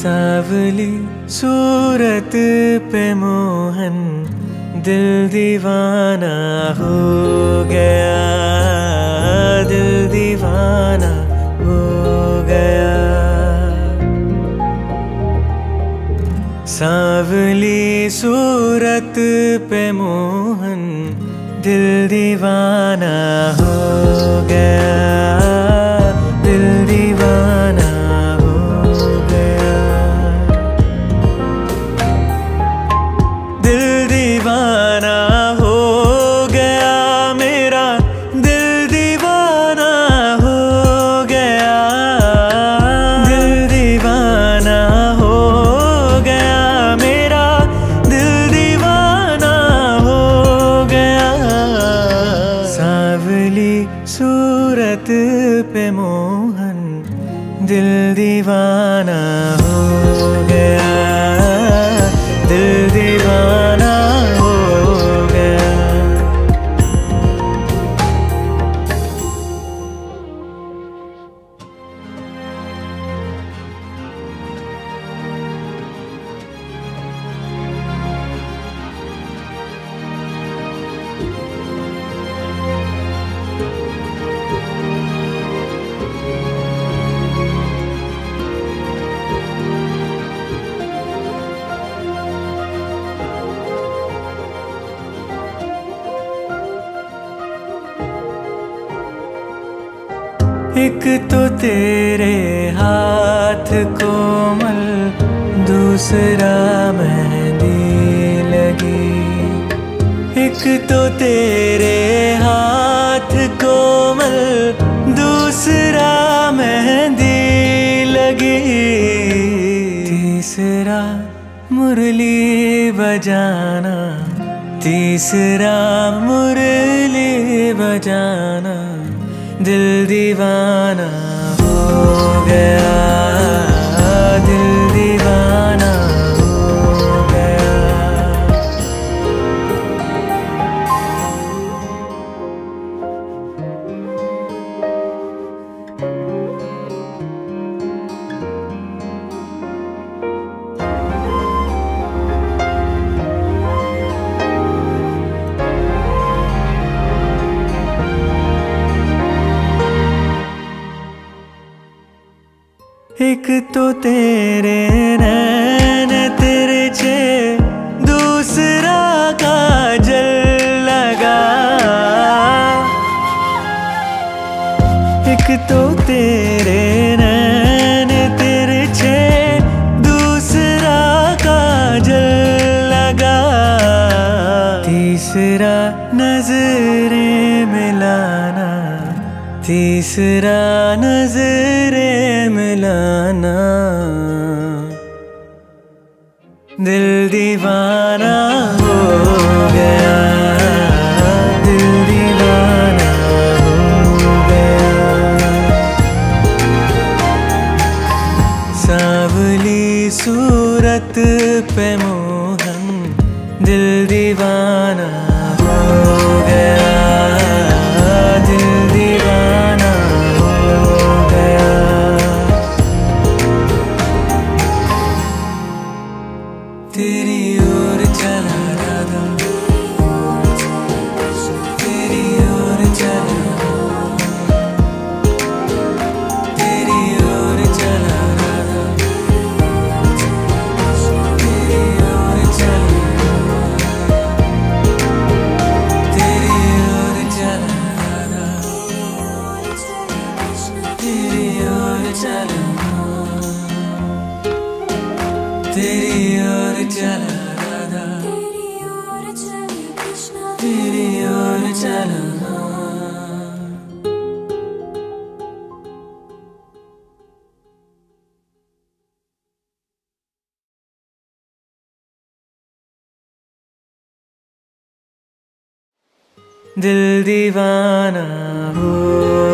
सांवली सूरत पे मोहन दिल दीवाना हो गया, दिल दीवाना हो गया। सांवली सूरत पे मोहन दिल दीवाना हो गया। सूरत पे मोहन दिल दीवाना हो गया, दिल दीवाना हो गया। एक तो तेरे हाथ कोमल, दूसरा मेहंदी लगी। एक तो तेरे हाथ कोमल, दूसरा मेहंदी लगी। तीसरा मुरली बजाना, तीसरा मुरली बजाना। दिल दीवाना हो गया, दिल दीवाना हो गया। एक तो तेरे नैन तेरे छे, दूसरा काजल लगा। एक तो तेरे नैन तेरे छे, दूसरा काजल लगा। तीसरा नजरें मिलाना, तीसरा नजरें मिलाना। दिल दीवाना हो गया, दिल दीवाना हो गया। सांवली सूरत पे मोहन दिल दीवाना हो गया, दिल दीवाना। तेरी ओर चला राधा, तेरी ओर चला, तेरी ओर चला राधा, तेरी ओर चला, तेरी ओर चला राधा, तेरी ओर चला, तेरी ओर चला राधा, तेरी ओर चला। दिल दीवाना हो।